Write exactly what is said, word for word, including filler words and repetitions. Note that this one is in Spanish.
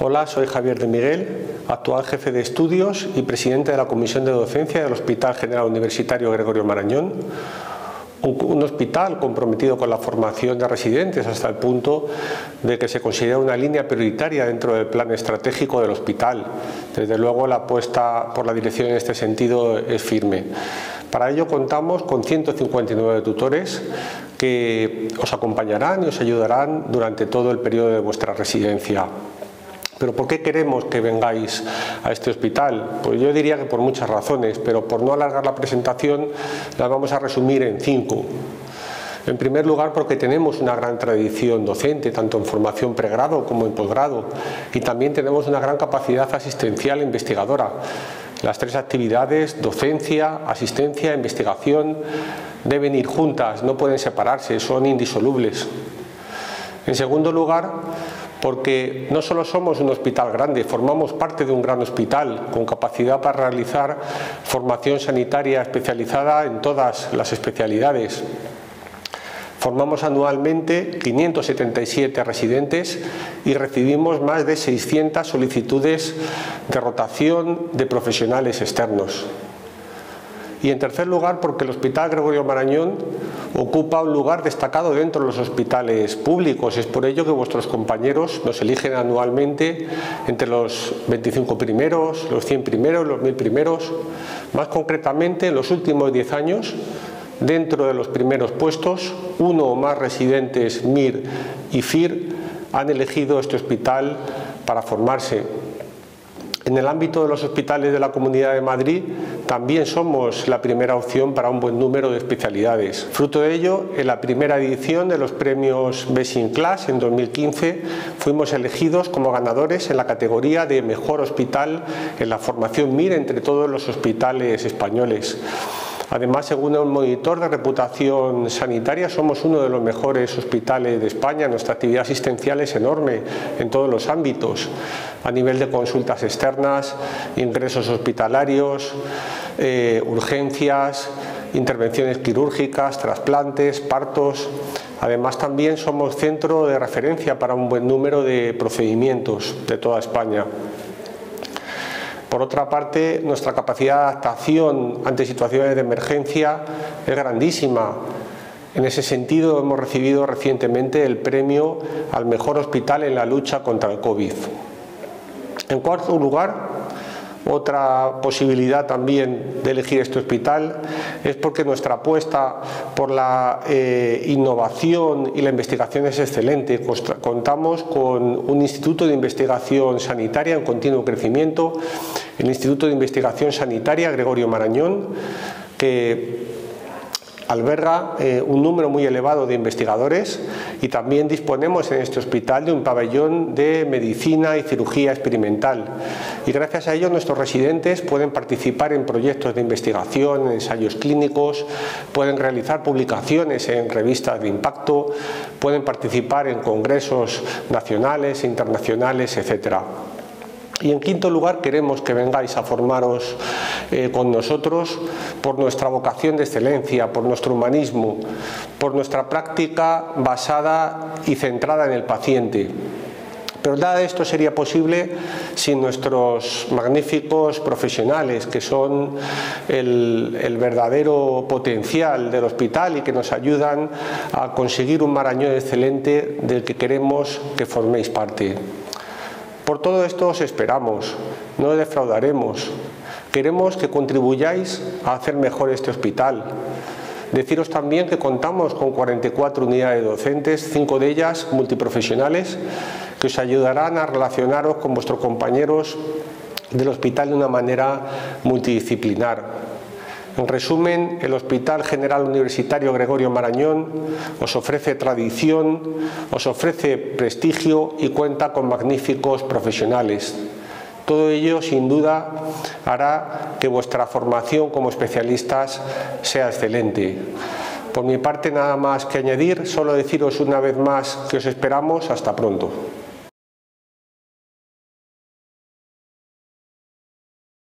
Hola, soy Javier de Miguel, actual jefe de estudios y presidente de la Comisión de Docencia del Hospital General Universitario Gregorio Marañón, un hospital comprometido con la formación de residentes hasta el punto de que se considera una línea prioritaria dentro del plan estratégico del hospital. Desde luego la apuesta por la dirección en este sentido es firme. Para ello contamos con ciento cincuenta y nueve tutores que os acompañarán y os ayudarán durante todo el periodo de vuestra residencia. ¿Pero por qué queremos que vengáis a este hospital? Pues yo diría que por muchas razones, pero por no alargar la presentación las vamos a resumir en cinco. En primer lugar, porque tenemos una gran tradición docente, tanto en formación pregrado como en posgrado, y también tenemos una gran capacidad asistencial e investigadora. Las tres actividades, docencia, asistencia e investigación, deben ir juntas, no pueden separarse, son indisolubles. En segundo lugar, porque no solo somos un hospital grande, formamos parte de un gran hospital con capacidad para realizar formación sanitaria especializada en todas las especialidades. Formamos anualmente quinientos setenta y siete residentes y recibimos más de seiscientas solicitudes de rotación de profesionales externos. Y en tercer lugar, porque el Hospital Gregorio Marañón ocupa un lugar destacado dentro de los hospitales públicos. Es por ello que vuestros compañeros nos eligen anualmente entre los veinticinco primeros, los cien primeros, los mil primeros. Más concretamente, en los últimos diez años, dentro de los primeros puestos, uno o más residentes M I R y F I R han elegido este hospital para formarse. En el ámbito de los hospitales de la Comunidad de Madrid también somos la primera opción para un buen número de especialidades. Fruto de ello, en la primera edición de los premios Best in Class en dos mil quince fuimos elegidos como ganadores en la categoría de mejor hospital en la formación M I R entre todos los hospitales españoles. Además, según un monitor de reputación sanitaria, somos uno de los mejores hospitales de España. Nuestra actividad asistencial es enorme en todos los ámbitos, a nivel de consultas externas, ingresos hospitalarios, eh, urgencias, intervenciones quirúrgicas, trasplantes, partos. Además, también somos centro de referencia para un buen número de procedimientos de toda España. Por otra parte, nuestra capacidad de adaptación ante situaciones de emergencia es grandísima. En ese sentido, hemos recibido recientemente el premio al mejor hospital en la lucha contra el COVID. En cuarto lugar, otra posibilidad también de elegir este hospital es porque nuestra apuesta por la eh, innovación y la investigación es excelente. Contamos con un Instituto de Investigación Sanitaria en continuo crecimiento, el Instituto de Investigación Sanitaria Gregorio Marañón, que alberga eh, un número muy elevado de investigadores, y también disponemos en este hospital de un pabellón de medicina y cirugía experimental, y gracias a ello nuestros residentes pueden participar en proyectos de investigación, en ensayos clínicos, pueden realizar publicaciones en revistas de impacto, pueden participar en congresos nacionales e internacionales, etcétera. Y en quinto lugar, queremos que vengáis a formaros eh, con nosotros por nuestra vocación de excelencia, por nuestro humanismo, por nuestra práctica basada y centrada en el paciente. Pero nada de esto sería posible sin nuestros magníficos profesionales, que son el, el verdadero potencial del hospital y que nos ayudan a conseguir un Marañón excelente del que queremos que forméis parte. Por todo esto os esperamos, no os defraudaremos. Queremos que contribuyáis a hacer mejor este hospital. Deciros también que contamos con cuarenta y cuatro unidades docentes, cinco de ellas multiprofesionales, que os ayudarán a relacionaros con vuestros compañeros del hospital de una manera multidisciplinar. En resumen, el Hospital General Universitario Gregorio Marañón os ofrece tradición, os ofrece prestigio y cuenta con magníficos profesionales. Todo ello, sin duda, hará que vuestra formación como especialistas sea excelente. Por mi parte, nada más que añadir, solo deciros una vez más que os esperamos. Hasta pronto.